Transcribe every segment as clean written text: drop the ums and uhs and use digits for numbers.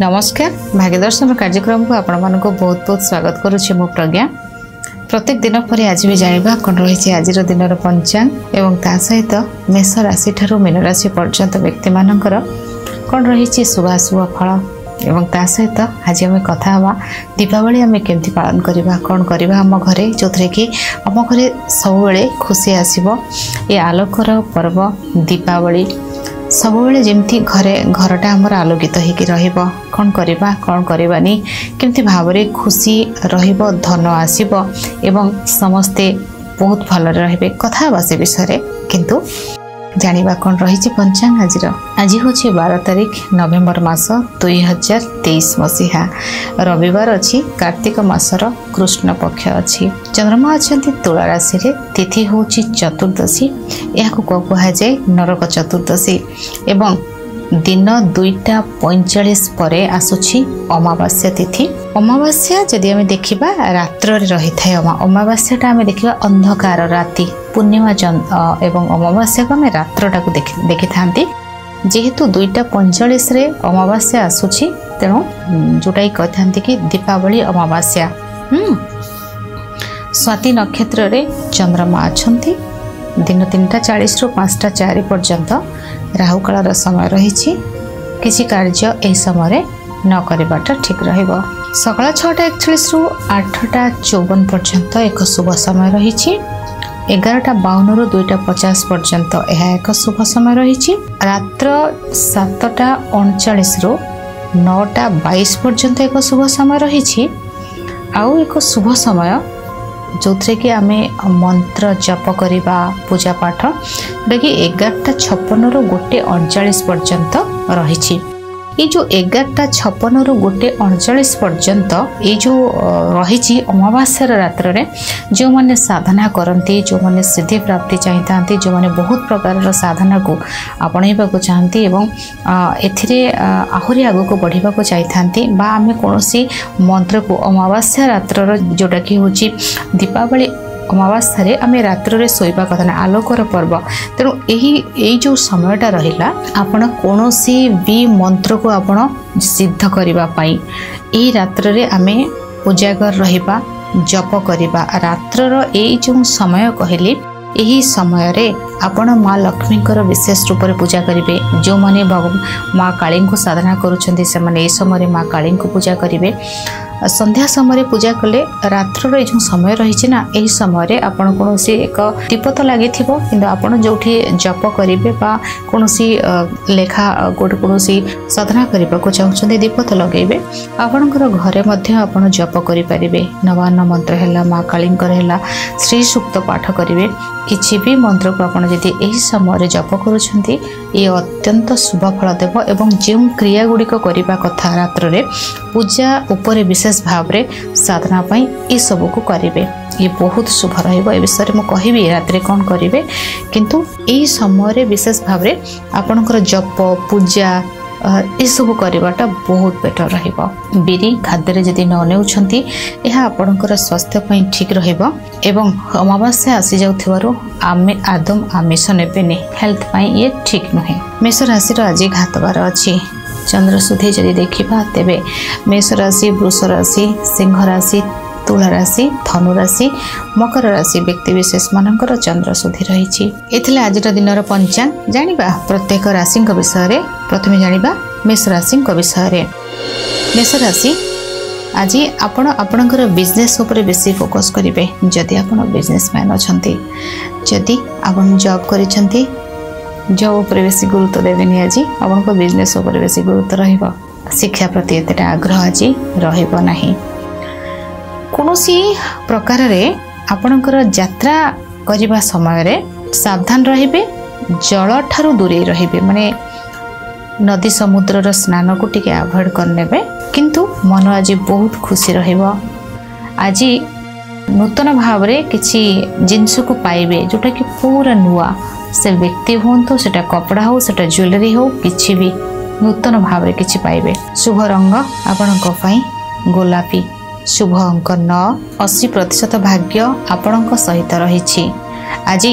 नमस्कार भाग्य दर्शन कार्यक्रम को आपण मानक बहुत बहुत स्वागत करुचे। मो प्रज्ञा प्रत्येक दिन पर आज भी जाना कौन रही आज दिन पंचांग एवं ता सहित मेष राशि ठारू मीन राशि पर्यंत व्यक्ति मानकर कौन रही शुभाशुभ फल एवं ता सहित आज आम कथा हवा दीपावली आम केमती पालन करवा कौन करवा आम घरे जो थे कि आम घरे सबुबले खुशी आसब ये आलोकर पर्व दीपावली सबुबले जमती घरे घरटा आमर आलोकित होकर रहा कौन करवानी केमती भाव में खुशी धन आसीब एवं समस्ते बहुत भल रे कथा से विषय किंतु जानिबा कौन रही पंचांग आज आज हूँ 12 तारीख नवेम्बर मास 2023 मसीहा रविवार अच्छी कार्तिक मासर कृष्ण पक्ष अच्छी चंद्रमा अच्छा तुला राशि रे तिथि हूँ चतुर्दशी या कहुए नरक चतुर्दशी एवं दिन 2:45 पर आसुची अमावास्या तिथि। अमावास्या जदि आम देखा रात्र रही था अमावास्याटा आम देखा अंधकार राति पूर्णिमा एवं अमावास्या को आम रात्रटा को देखि था जेहेतु 2:45 अमावास्या आसुची तेणु जोटा कि कहते कि दीपावली अमावास्या स्वाति नक्षत्र रे चंद्रमा अच्छी दिन 3:40 रु 5:04 पर्यंत राहु काल समय रही किसी कार्य यह समय न करवाटा ठीक रहिबो। सकाळ 6:41 रु 8:54 पर्यंत एक शुभ समय रही 11:52 रु 2:50 पर्यंत यह एक शुभ समय रही रात्र 7:39 रु 9:22 पर्यंत एक शुभ समय रही आउ एक शुभ समय जो थे कि आम मंत्र जप करवा पूजा पाठ जोटा कि 11:56 रु 1:39 पर्यंत रही जो 11:56 रु 1:39 पर्यंत ये जो रही अमावास्यार रात्र जो मैंने साधना करती जो मैंने सिद्धि प्राप्ति चाहता जो मैंने बहुत प्रकार साधना को आपणवा चाहती एहुरी आग को बढ़ा चाहती आम कौन मंत्र को अमावास्या रात्र जोटा कि हूँ दीपावली अमावास्या आम रात्र शोवा कथा ना आलोकर पर्व तेणु यही जो समयटा रहा आपण कौन सी भी मंत्र को आपण सिद्ध करने यही रात्र आम उजागर रहा जप करवा रात्र जो समय कहली यही समय रे आपण माँ लक्ष्मी विशेष रूप से पूजा करेंगे जो मैंने माँ काली को साधना करुँच समय माँ काली को पूजा करेंगे संध्या समय पूजा कले रात्र जो समय रही ना यही समय आपड़ कौन एक दीपत लगे कि आपड़ जो जप करेंगे कौन लेखा गोटे कौन साधना करने को चाहते दीपत लगे आपणकर घरे आज जप करें नवान्न मंत्र है माँ काली श्री सूक्त पाठ करेंगे किसी भी मंत्र को आपड़ जब यही समय जप करुँच ये अत्यंत शुभ फल देव एवं जो क्रिया गुड़िक कथा रात्र पूजा उपरे विशेष भाव रे साधना पाई ये सब को करेंगे ये बहुत शुभ रषय मुझे कहि रात्रि कौन करेंगे किंतु यही समय विशेष भाव रे आपणकर जप पूजा यू करवाटा बहुत बेटर री खाद्य जदि नने यह आपणकर स्वास्थ्यपाई ठीक एवं अमावास्या आसी जाऊ आमे आदम आमिष नेबेनि हेल्थ पाई ये ठीक नुहे। मेष राशि आज घातबार अच्छी चंद्र सुधी जदि देखा तेरे मेष राशि वृष राशि सिंह राशि तुला राशि धनु राशि मकर राशि व्यक्ति विशेष मान चंद्र सुधी रही है। आज दिन पंचांग जानिबा प्रत्येक राशि विषय में प्रथम जानिबा मेष राशि विषय में। मेष राशि आज आपण आपणकर बिजनेस उपर बेसी फोकस करेंगे जदि आपण बिजनेसमैन अच्छा जदि आपण जॉब कर जॉब उपर बेसी गुरुत्व देवेनि आज आपको बिजनेस उपर बेसी गुरुत्व रहिबो शिक्षा प्रति एतेटा आग्रह आज रहिबो नाही कोनोसी प्रकार रे आपणकर यात्रा करिबा समय रे सावधान रहिबे जल ठारू दूरे रहिबे माने नदी समुद्र रो स्नान को टिके अवॉइड करनेबे किंतु मन आज बहुत खुशी रहिबो आज नूतन भाव रे किछि जिंसु को पाइबे जोटा कि पूरा नुआ से व्यक्ति हूँ तो सेटा कपड़ा हो सेटा ज्वेलरी हो किसी भी नूतन भाव में किसी पाइबे। शुभ रंग आपण गोलापी शुभ अंक 9 80% भाग्य आपण सहित रही आज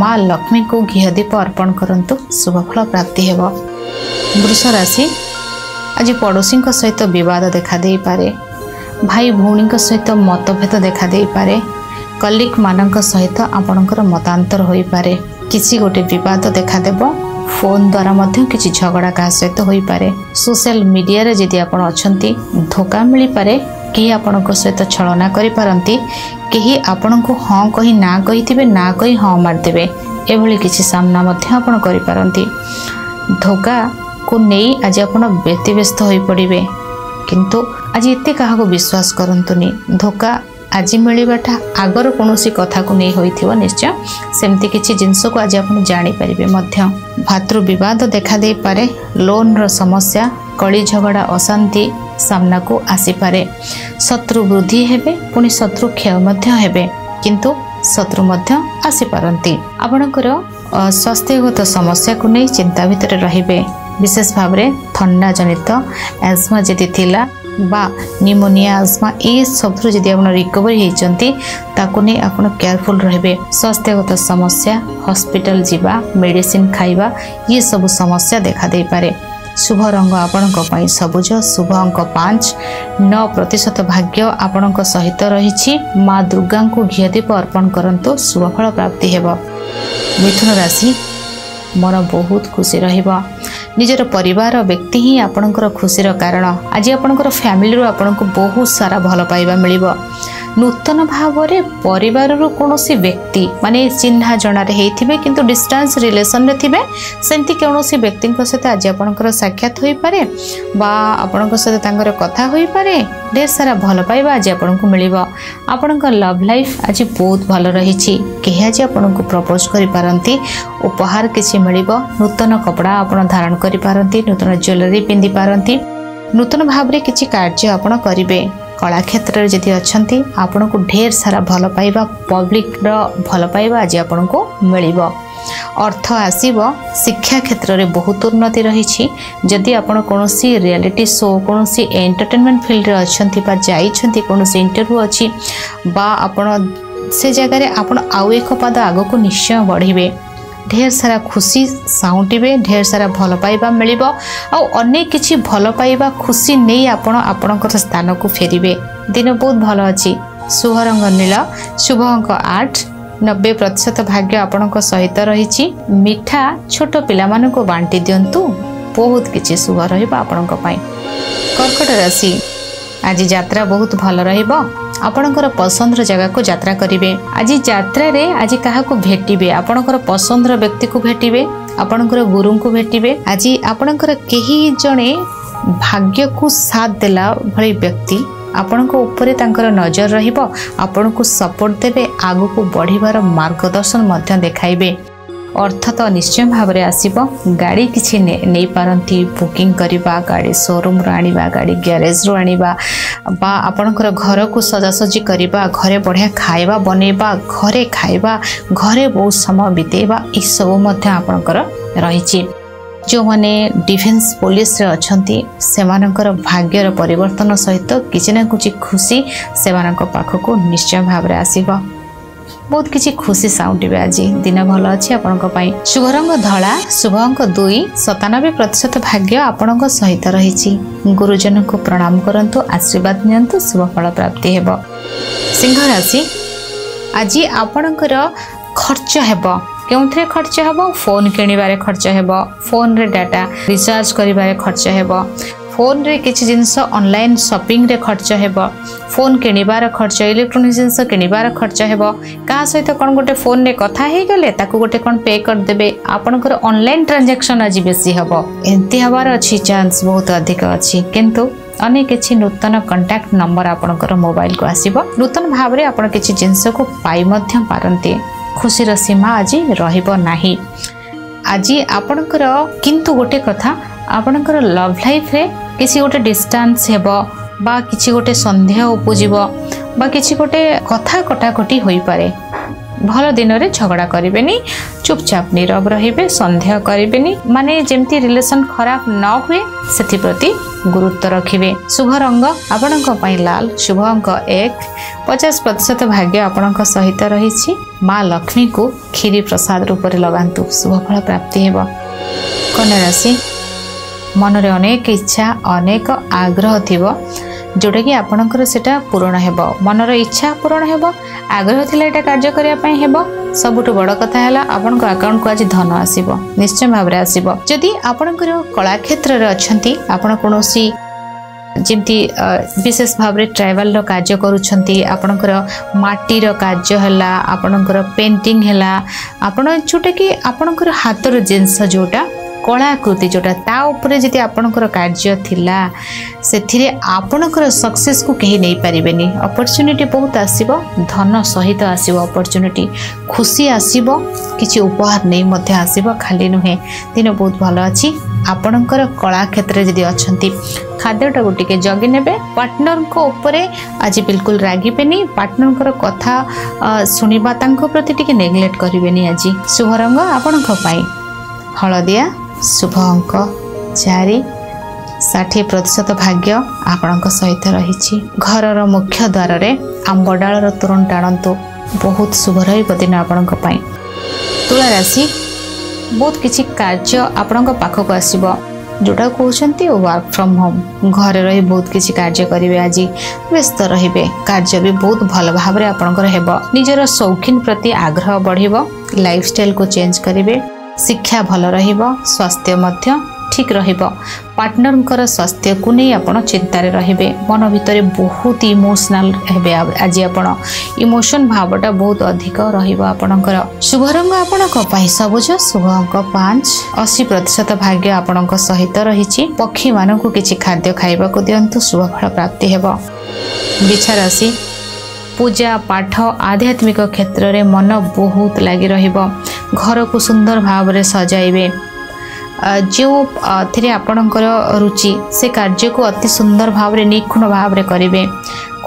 माँ लक्ष्मी को घीह दीप अर्पण करंतु शुभ फल प्राप्ति हेब। वृष राशि आज पड़ोशी सहित विवाद देखा दे पारे, भाई भौणी सहित मतभेद देखा दे पारे, कलिक मानक सहित आपणकर मतांतर हो पारे, किसी गोटे विवाद देखा देबो, फोन द्वारा मध्य किसी झगड़ा का सहित हो पारे, सोशल मीडिया रे जदि आपण अछंती धोखा मिली पारे, के आपण को सहित छलना करि पारंती, केही आपण को हां कहि ना कहिथिबे, ना कहि हां मारदेबे, एभली किसी सामना मध्य आपण करि पारंती। धोखा को नहीं आज आपण व्यतिव्यस्त हो पड़े, किंतु आज एते काहा को विश्वास करंतुनी। धोखा आज मिलवाटा आगर कौन कथा को नहीं होता, निश्चय सेमती किसी जिनस को आज आप जापर। भातृवाद देखा दे पारे, लोन रो समस्या, कली झगड़ा, अशांति सामना को आसीपे, शत्रु वृद्धि हेबे, पुणी शत्रु क्षय हेबे, किंतु शत्रु आसीपारती। आपणकर स्वास्थ्यगत समस्या को नहीं चिंता भितर रे, विशेष भाव में थंडा जनित एजमा जदि थिला बा निमोनिया आस्मा ए सब जब आप रिकवरी होती आपड़ केयरफुल रे। स्वास्थ्यगत समस्या, हॉस्पिटल जीवा, मेडिसिन खाइबा, ये सब समस्या देखा दे पारे। शुभ रंग आपण सबुज, शुभ अंक 5, 9% भाग्य आपण सहित रही। माँ दुर्गा को घी दीप अर्पण करंतु, शुभफल प्राप्ति हेब। मिथुन राशि, मन बहुत खुशी रहिबा, निजर परिवार व्यक्ति ही आपणकर खुशीर कारण। आज आपणकर फैमिली रो आपणको बहुत सारा भल पाइबा मिलिबो। नूतन भाव रे परिवार रो कोनोसी व्यक्ति माने चिन्हा जणा रे हेथिबे किंतु डिस्टेंस रिलेशन रे थिबे, सेंती कोनोसी व्यक्ति को सहित आज आपणकर साक्षात होई पारे बा आपणको सहित तांकर कथा होई पारे। ढेर सारा भल पाइबा आज आपणको मिलिबो। आपणको लव लाइफ आज बहुत भल रहिछि, केहे आज आपणको प्रपोज करि पारंती, उपहार किछि मिलिबो, नूतन कपड़ा आपण धारण करि पारंती, नूतन ज्वेलरी पिंधि पारंती, नूतन भाव रे किछि कार्य आपण करिबे। कला क्षेत्र जदि अच्छी आपण को ढेर सारा भल पाइबा, पब्लिक रो भल पाइबा आज आपण को मिलिबो। अर्थ आसीबो। शिक्षा क्षेत्र रे बहुत उन्नति रही, जदि आपण कोनोसी रियलिटी शो, कोनोसी एंटरटेनमेंट फील्ड रे अच्छी बा जाइछंती, कोनोसी इंटरव्यू अछि बा आपण से जगह आपण आउ एक पाद आगो को निश्चय बढ़िबे। ढेर सारा खुशी साउंटिबे, ढेर सारा भल पाइबा मिलिबो, आउ अनेक किछि भल पाइबा खुशी नहीं आपण आपणकर स्थान को फेरिबे। दिन बहुत भल अछि। शुभ रंग नील, शुभ अंक 8, 90% भाग्य आपणक सहित रही। मिठा छोट पिला मानको बांटी दियंतु, बहुत किछि शुभ रहिबा आपणक पई। कर्कट राशि, आज यात्रा बहुत भल रहिबा, आपणकर पसंदर जगह को यात्रा करिवे। आज यात्रा रे आज काहा को भेटिबे, आपणकर पसंदर व्यक्ति को भेटिबे, आपणकर गुरु को भेटिबे। आज आपणकर केही जणे भाग्य को साथ देला भली व्यक्ति आपणको उपरे तांकर नजर रहिबो, आपणको सपोर्ट देबे, आगु को बढ़िबार मार्गदर्शन मध्य देखाइबे। अर्थ तो निश्चय भाव में आसब। गाड़ी किसी नहीं पारती, बुकिंग करवा, गाड़ी शोरूम रू आनिबा, गाड़ी ग्यारेज रू आनिबा, आपणकर घर को सजासजी करवा, घरे बढ़िया खाइबा बनइबा, घरे खाइबा, घरे बहुत समय बितेवा, ये सब मध्य आपणकर रही। जो माने डिफेन्स पुलिस रे अछंती सेमानकर भाग्यर परिवर्तन सहित किसी ना किसी खुशी सेमानक पाखको निश्चय भाव में आसब। बहुत किसी खुशी साउंडे। आज दिन भल अच्छी आपण। शुभ रंग धला, शुभ अंक 2, 97% भाग्य आपण सहित रही। गुरुजन को प्रणाम करंतु, आशीर्वाद नियंतु, शुभफल प्राप्ति हेब। सिंह राशि, आज आपणकर खर्च हेब। क्योंथरे खर्च हेब? फोन किणवे खर्च हेब, फोन रे डाटा रिचार्ज करिवारे खर्च हेब, फोन रे किसी जिनस ऑनलाइन शॉपिंग रे खर्च हेब, फोन किणवार खर्च, इलेक्ट्रोनिक्स जिनस किणवार खर्च हेब। का सहित कौन गोटे फोन रे कथा हो गले ताकू गोटे कौन पे करदेबे, आपणकर ऑनलाइन ट्रांजैक्शन आज बेसी हेब, एंती हबार अछि चांस बहुत अधिक अछि। किंतु अनेक किसी नूतन कंटाक्ट नंबर आपणकर मोबाइल को आसीबो, नूतन भाव रे आपण किसी जिनस को पाई मध्य पारंती। खुशीर सीमा आज रहिबो नाही। आज आपणकर किंतु गोटे कथा, आपणकर लव लाइफ रे किसी गोटे डिस्टेंस हेबो बा किसी गोटे संध्या उपजीव बा किसी गोटे कथा कटाकटी होई पारे। भल दिन रे झगड़ा करेनि, चुपचाप नीरव रहिबे, संध्या करेनि, माने जेमती रिलेशन खराब न हुए सेति गुरुत्व रखिबे। शुभ रंग आपणक पई लाल, शुभ अंक 1, 50% भाग्य आपणक सहित रही। माँ लक्ष्मी को खीरी प्रसाद रूप रे लगांतु, शुभफल प्राप्ति हेब। कन्या राशि, मनरे अनेक इच्छा अनेक आग्रह थिबो जोटा कि आपणकर सेटा पूर्ण हेबो। मनर इच्छा पूर्ण हेबो, आग्रह थिला एटा कार्य करिया पई हेबो। सबुठो बड़ कथा है आपणको अकाउंट को आज धन आसीबो, निश्चय भाव रे आसीबो। जदि आपणकर कला क्षेत्र रे अछंती आपण कोनोसी जिमती विशेष भाव में ट्राइबल कार्य करुँच, आपणकर मटीर कार्य है, आपणकर पेंटिंग है, आपण जोटा कि आपणकर हाथर जिनस जोटा कलाकृति जोटा ता उपरे जति आपणकर कार्य थिला सेथिरे आपणकर सक्सेस को कहीं नहीं पारे। अपॉर्चुनिटी बहुत आसीबो, धन सहित आसीबो अपॉर्चुनिटी, खुशी आसीबो, किछि उपहार नहीं मध्य आसीबो, खाली नुहे। दिन बहुत भलो अछि। आपणकर कला क्षेत्र जदि अछंती खाद्यटा गोटे जगी नेबे, पार्टनर को ऊपर आज बिल्कुल रागिबेनी, पार्टनर कथा सुनिबा तांको प्रति टिके नेग्लेक्ट करिबेनी। आज शुभ रंग आपणक पाई हलदिया, शुभ अंक 4, 60% भाग्य आपण सहित रही। घर मुख्य द्वार आंब डाल तोरण टाणु, बहुत शुभ रहीन आपण। तुला राशि बहुत किसी कार्य आपण पाखक आसब जोटा कहते वर्क फ्रॉम होम, घरे रही बहुत किसी कार्य करेंगे। आज व्यस्त रे कार्य भी बहुत भल भाव में आपणकर हेब। निजर शौकीन प्रति आग्रह बढ़, लाइफस्टाइल को चेंज करेंगे। शिक्षा भल रहिबो, स्वास्थ्य मध्य ठीक रहिबो। पार्टनर स्वास्थ्य को नहीं आपड़ चिंतार रे, मन भितर बहुत इमोशनल हे। आज आपण इमोशन भावटा बहुत अधिक रपणकर। शुभ रंग आपण सबुज, शुभ अंक 5, 80% भाग्य आपण सहित रही। पक्षी मान किसी खाद्य खावा दिंतु, शुभ फल प्राप्ति हेब। बिछा राशि, पूजा पाठ आध्यात्मिक क्षेत्र में मन बहुत लगी रहिबो। घर को सुंदर भाव में सजाइबे, जो थी आपणकर रुचि से कार्य को अति सुंदर भाव में निखुण भाव में करेंगे।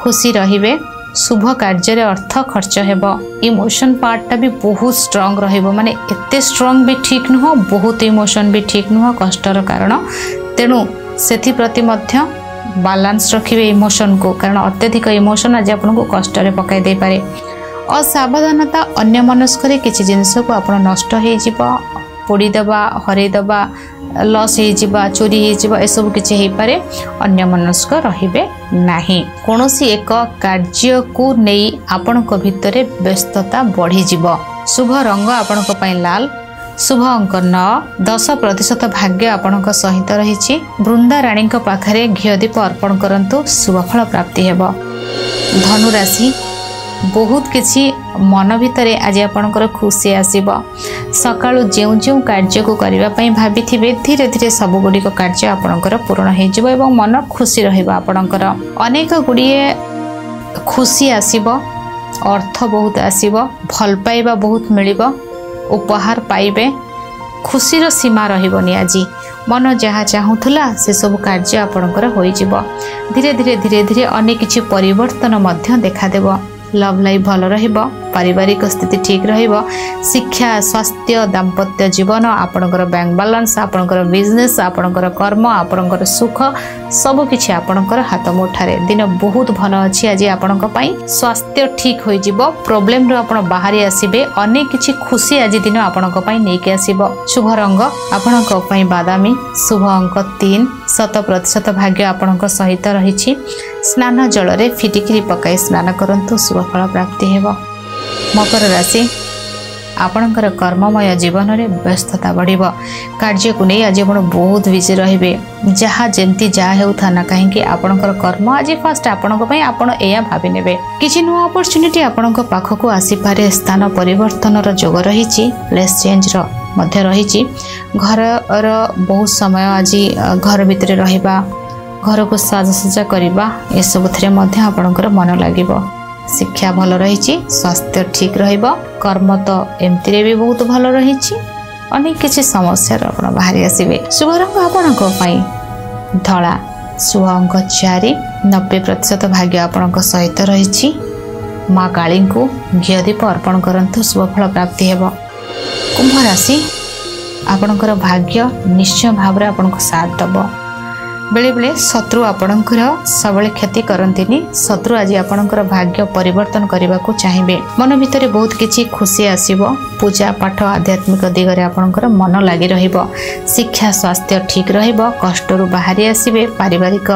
खुशी रहिबे, शुभ कार्य अर्थ खर्च हेब। इमोशन पार्टा भी बहुत स्ट्रंग रहिबो, माने एते स्ट्रंग भी ठीक नुह, बहुत इमोशन भी ठीक नुह, कष्टर कारण। तेणु सेथि प्रति मध्य बालांस रखिबे इमोशन को, कारण अत्यधिक इमोशन आज आपन को कष्ट रे पकाई दे पारे। असावधानता अन्य मनस्क किसी जिनस को आप नष्ट पोड़ीदेवा, हरईदेवा, लॉस हो, चोरी होसबू किसी हो पारे। अन्य मनस्क रे ना, कौन एक कार्य को नहीं आपण भितर व्यस्तता बढ़ीज। शुभ रंग आपण लाल, शुभ अंक 9, 10% भाग्य आपण सहित रही। बृंदा राणी पाखे घी दीप अर्पण करूँ, शुभफल प्राप्ति हेब। धनु राशि, बहुत किसी मन भितर आज आपणकर खुशी आसब। सकाळु जेउ जेउ कार्य को करने भाभी धीरे धीरे सबुगुड़ी कार्य आपणकर पूर्ण हो, मन खुशी रपणकर। अनेक गुड़िए खुशी आसब, अर्थ बहुत आसब, भल पाइबा बहुत मिल, उपहार पाइबे, खुशीर सीमा रहिबोनी। आज मन जहाँ चाहूला से सब कार्य आपणकर हो, धीरे धीरे धीरे धीरे अनेक किछि परिवर्तन मध्य देखादेव। लव लाइफ भल रहिबो, पारिवारिक स्थिति ठीक रहिबो। शिक्षा, स्वास्थ्य, दाम्पत्य जीवन, आपणकर बैंक बैलेंस, आपणकर बिजनेस, आपणकर कर्म, आपणकर सुख, सब किछि आपणकर हाथ मुठारे। दिन बहुत भल अछि आज आपणक पई। स्वास्थ्य ठीक होई जिवो, प्रॉब्लम रो आपण बाहरी आसीबे, अनेक किछि खुशी आज दिन आपणक पई नेकी आसीबो। शुभ रंग आपणक पई बादामी, शुभ अंक 3, 100% भाग्य आपणक सहित रहिछि। स्नान जल रे फिटिकरी पकाई स्नान करंतु, शुभ फल प्राप्ति हेब। मकर राशि, आपणकर कर्ममय जीवन रे व्यस्तता बढ़िब। कार्य को नहीं आज आपण बहुत बिजी रहिबे, जहाँ जेमती जा हेउथा ना काहेकि आपणकर कर्म आज फास्ट आपणक पई। आपण एया भाबी नेबे किछि नुवा अपॉर्चुनिटी आपणक पाखकु आसी पारे। स्थान परिवर्तन रो जोग रहिछि, प्लेस चेंज रो मध्य रहिछि। घर रो बहुत समय आज घर भीतर रहिबा, घर को साजसज्जा करवा, ए सब थे आपणकर मन लगे। शिक्षा भल रही, स्वास्थ्य ठीक रहिबो, कर्म तो एमती भी बहुत भल रही, अनेक किसी समस्या आपड़ बाहरी आसबे। शुभ रंग आपण धला, शुभ अंक 4, 90% भाग्य आपण सहित रही। माँ काली को घी दीप अर्पण करूँ, शुभफल प्राप्ति हेब। कुंभ राशि, आपणकर भाग्य निश्चय भाव में आपको साथ दब। बेले बेले शत्रु आपणकर सबले क्षति करती शत्रु आज आपणकर भाग्य परिवर्तन करने को चाहिए। मन भितर बहुत किसी खुशी आसीबो, पूजा पाठ आध्यात्मिक दिगरे आपणकर मन लगी रहिबो, शिक्षा स्वास्थ्य ठीक रहिबो, कष्टरु बाहरी आसीबे, पारिवारिक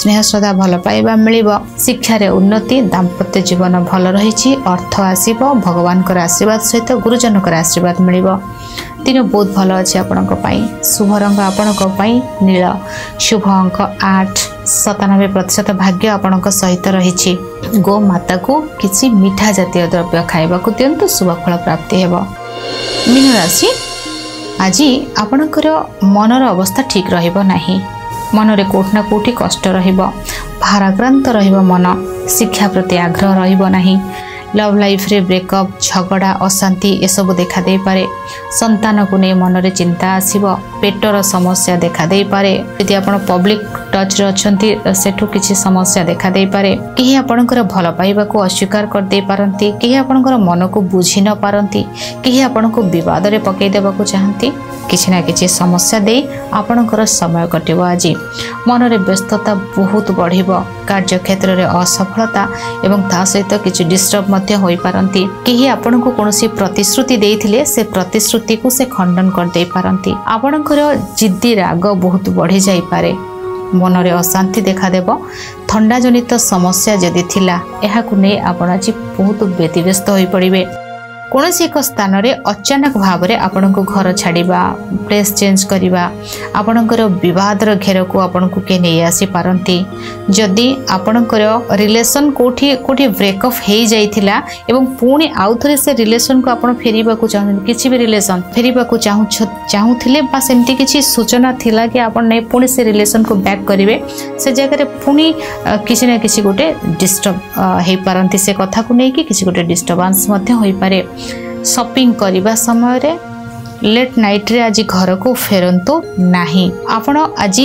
स्नेह सदा भल पाइबा मिलिबो, शिक्षा रे उन्नति, दाम्पत्य जीवन भल रहिछि, अर्थ आसीबो, भगवान कर आशीर्वाद सहित गुरुजन कर आशीर्वाद मिलिबो। दिन बहुत भल अच्छे आपण शुभ रंग आपण नील, शुभ अंक 8, 97% भाग्य आपण सहित रही। गो माता को किसी मीठा जातीय द्रव्य खाइबा को दिंतु, शुभ फल प्राप्ति हेबो। मीन राशि आज आपणकर मनर अवस्था ठीक रहिबो नाही, मनरे कोठना कोठी कष्ट रहिबो, भाराक्रांत रहिबो मन, शिक्षा प्रति आग्रह रहिबो नाही। लव लाइफ रे ब्रेकअप, झगड़ा, अशांति एसबू देखा दे पारे। संतान को नहीं मन रे चिंता आसीबो, पेटर समस्या देखा दे पारे। यदि आपण पब्लिक टच रे अछंती सेठु किछि समस्या देखा दे पारे। केहि आपणकर भल पाइबा को अस्वीकार कर दे पारंती, केहि आपणकर मन को बुझी न पारंती, केहि आपणको विवाद रे पकेई देबा को चाहंती। किछि ना किछि समस्या दे आपणकर समय कटिबो। आज मन रे व्यस्तता बहुत बढ़िबो, कार्य क्षेत्र रे असफलता एवं ता सहित किछि डिस्टर्ब केही आपण को कोनोसी प्रतिश्रुति देइथिले से प्रतिश्रुति को से खंडन कर दे पारंती। आपणकर जिद्दी राग बहुत बढ़ी जाई पारे, मन रे अशांति देखा देबो, ठंडा जनित समस्या यदि थिला एहाकु नै आपण आज बहुत व्यतिव्यस्त होई पड़िबे। कोनोसी एक स्थान रे अचानक भाव रे आपण को घर छाड़ीबा, प्लेस चेंज करिबा, आपणकर विवाद रे घेर को आपण को के नै आसी पारंती। जदि आपणकर रिलेशन कोठी कोठी ब्रेकअप हेई जाइथिला एवं पुणी आउथरे से रिलेशन को आपण फेरीबा को चाहन, किछि भी रिलेशन फेरीबा को चाहुथिले बा सेमति किछि सूचना थिला कि आपण नै पुणी से रिलेशन को बैक करिवे, से जगह रे पुणी किछि ना किछि गोटे डिस्टर्ब हेई पारंती। से कथा को नै कि किछि गोटे डिस्टर्बेंस मध्ये होई पारे। शॉपिंग करिबा समय रे लेट नाइट रे आज घर को फेरंतु नाही। आपण आज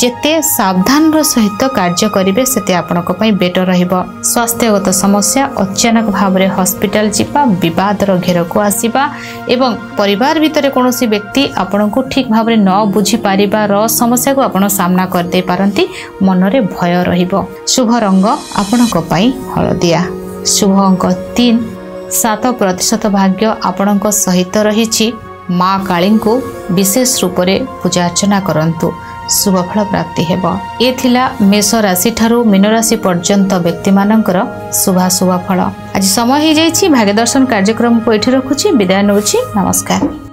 जेते सावधान रो सहित कार्य करिवे सेते आपण को पई बेटर रहिबो। स्वास्थ्यगत समस्या, अचानक भाव रे हॉस्पिटल जीवा, विवाद रो घेर को आसीबा एवं परिवार भीतर कोनोसी व्यक्ति आपण को ठीक भाव रे न बुझी पारिबा रो समस्या को आपण सामना कर दे पारंती। मन रे भय रहिबो। शुभ रंग आपण को पई हळदिया। शुभ अंक 3, 7% भाग्य आपणक सहित रही। माँ काली को विशेष रूप से पूजा अर्चना करंतु, शुभफल प्राप्ति हेब। एथिला मेष राशि ठारू मीन राशि पर्यंत व्यक्ति मानकर शुभाशुभ फल। आज समय हो जाइछि। भाग्यदर्शन कार्यक्रम को एठी रखुछि, विदाय नउछि, नमस्कार।